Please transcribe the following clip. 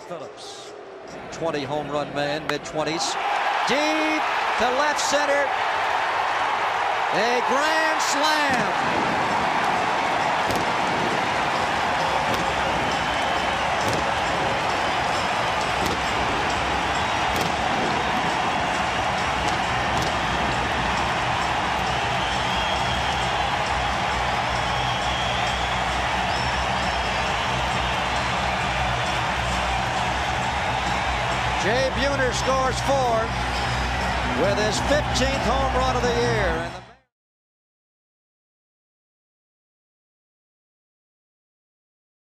Ray Phillips, 20 home run man, mid-20s. Deep to left center. A grand slam. Jay Buhner scores 4 with his 15th home run of the year.